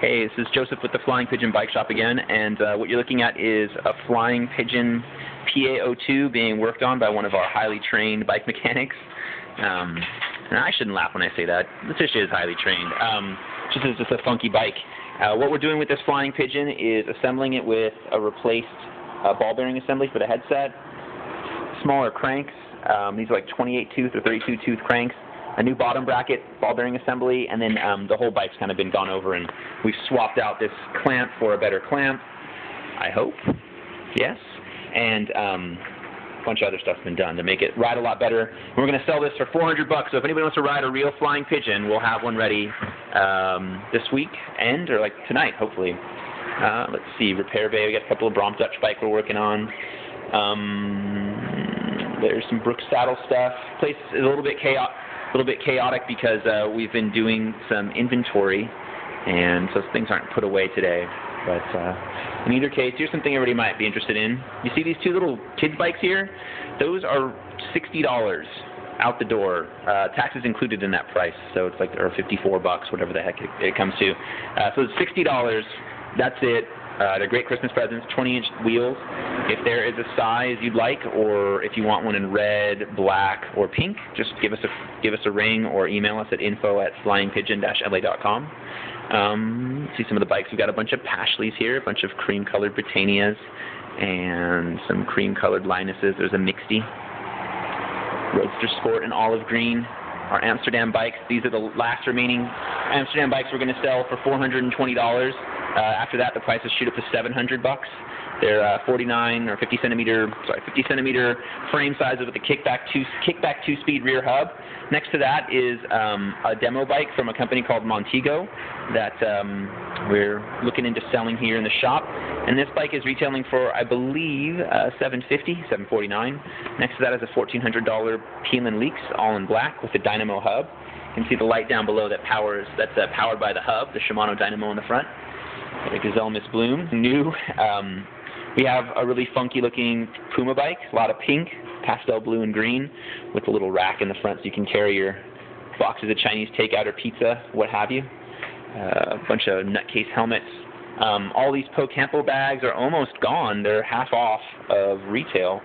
Hey, this is Joseph with the Flying Pigeon Bike Shop again, and what you're looking at is a Flying Pigeon PA02 being worked on by one of our highly trained bike mechanics. And I shouldn't laugh when I say that. Leticia is highly trained. This is just a funky bike. What we're doing with this Flying Pigeon is assembling it with a replaced ball bearing assembly for the headset, smaller cranks. These are like 28 tooth or 32 tooth cranks, a new bottom bracket, ball bearing assembly, and then the whole bike's kind of been gone over, and we've swapped out this clamp for a better clamp, I hope, yes, and a bunch of other stuff's been done to make it ride a lot better. We're going to sell this for $400, so if anybody wants to ride a real Flying Pigeon, we'll have one ready this weekend, or like tonight, hopefully. Let's see, repair bay, we got a couple of Brompton Dutch bike we're working on. There's some Brooks saddle stuff. Place is a little bit chaotic because we've been doing some inventory, and so things aren't put away today. But in either case, here's something everybody might be interested in. You see these two little kids' bikes here? Those are $60 out the door. Taxes included in that price, so it's like or $54, whatever the heck it comes to. So it's $60. That's it. They're great Christmas presents, 20-inch wheels. If there is a size you'd like, or if you want one in red, black, or pink, just give us a ring or email us at info@flyingpigeon-la.com. See some of the bikes. We've got a bunch of Pashleys here, a bunch of cream-colored Britannias, and some cream-colored Linuses. There's a Mixty, Roadster Sport in olive green. Our Amsterdam bikes. These are the last remaining Amsterdam bikes we're going to sell for $420. After that, the prices shoot up to $700. They're 49 or 50 centimeter frame sizes with a kickback two-speed rear hub. Next to that is a demo bike from a company called Montego that we're looking into selling here in the shop. And this bike is retailing for, I believe, $749. Next to that is a $1,400 Peel & Leaks all in black with a dynamo hub. You can see the light down below that that's powered by the hub, the Shimano dynamo in the front. Gazelle Miss Bloom, new. We have a really funky-looking Puma bike, a lot of pink, pastel blue and green, with a little rack in the front so you can carry your boxes of Chinese takeout or pizza, what have you. A bunch of Nutcase helmets. All these Po Campo bags are almost gone. They're half off of retail.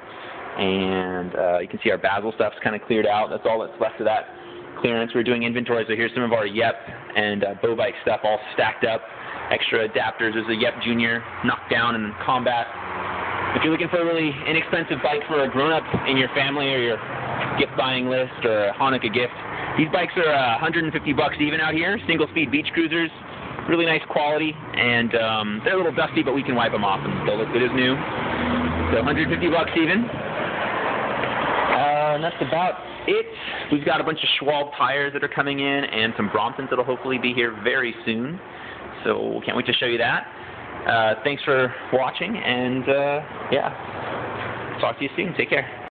And you can see our Basil stuff's kind of cleared out. That's all that's left of that clearance. We're doing inventory, so here's some of our Yep and Bo Bike stuff all stacked up. Extra adapters. There's a Yep Jr. knockdown and combat. If you're looking for a really inexpensive bike for a grown-up in your family or your gift-buying list or a Hanukkah gift, these bikes are $150 even out here. Single-speed beach cruisers, really nice quality, and they're a little dusty, but we can wipe them off and they'll look good as new. So $150 even. And that's about it. We've got a bunch of Schwalbe tires that are coming in and some Bromptons that'll hopefully be here very soon. So can't wait to show you that. Thanks for watching, and yeah, talk to you soon. Take care.